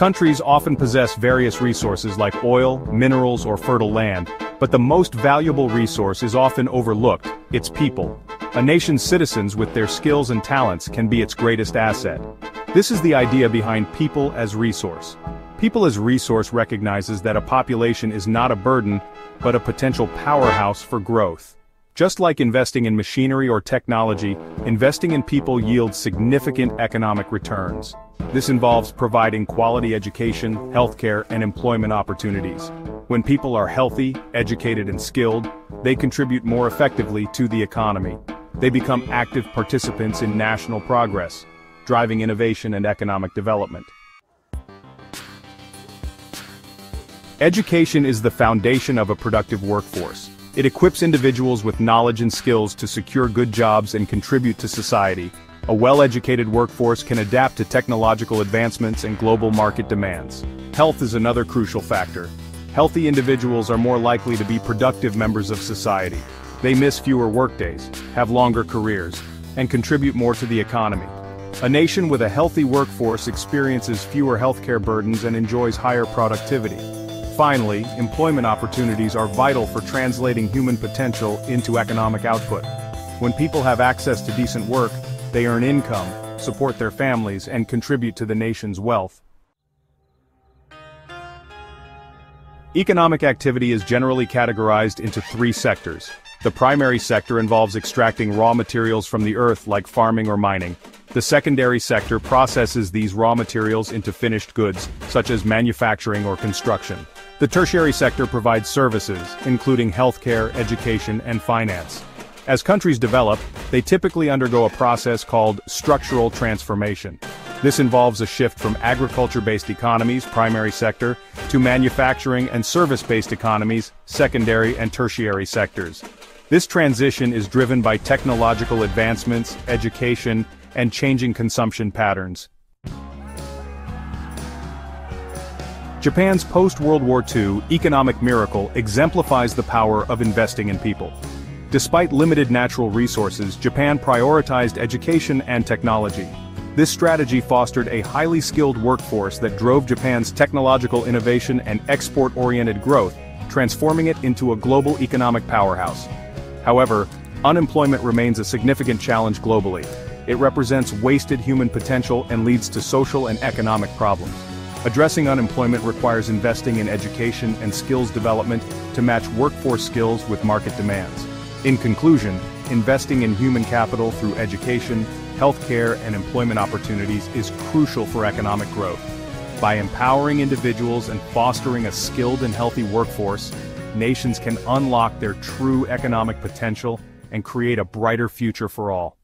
Countries often possess various resources like oil, minerals, or fertile land, but the most valuable resource is often overlooked, its people. A nation's citizens with their skills and talents can be its greatest asset. This is the idea behind people as resource. People as resource recognizes that a population is not a burden, but a potential powerhouse for growth. Just like investing in machinery or technology, investing in people yields significant economic returns. This involves providing quality education, healthcare, and employment opportunities. When people are healthy, educated, and skilled, they contribute more effectively to the economy. They become active participants in national progress, driving innovation and economic development. Education is the foundation of a productive workforce. It equips individuals with knowledge and skills to secure good jobs and contribute to society. A well-educated workforce can adapt to technological advancements and global market demands. Health is another crucial factor. Healthy individuals are more likely to be productive members of society. They miss fewer workdays, have longer careers, and contribute more to the economy. A nation with a healthy workforce experiences fewer healthcare burdens and enjoys higher productivity. Finally, employment opportunities are vital for translating human potential into economic output. When people have access to decent work, they earn income, support their families, and contribute to the nation's wealth. Economic activity is generally categorized into three sectors. The primary sector involves extracting raw materials from the earth like farming or mining. The secondary sector processes these raw materials into finished goods, such as manufacturing or construction. The tertiary sector provides services, including healthcare, education, and finance. As countries develop, they typically undergo a process called structural transformation. This involves a shift from agriculture-based economies, primary sector, to manufacturing and service-based economies, secondary and tertiary sectors. This transition is driven by technological advancements, education, and changing consumption patterns. Japan's post-World War II economic miracle exemplifies the power of investing in people. Despite limited natural resources, Japan prioritized education and technology. This strategy fostered a highly skilled workforce that drove Japan's technological innovation and export-oriented growth, transforming it into a global economic powerhouse. However, unemployment remains a significant challenge globally. It represents wasted human potential and leads to social and economic problems. Addressing unemployment requires investing in education and skills development to match workforce skills with market demands. In conclusion, investing in human capital through education, healthcare, and employment opportunities is crucial for economic growth. By empowering individuals and fostering a skilled and healthy workforce, nations can unlock their true economic potential and create a brighter future for all.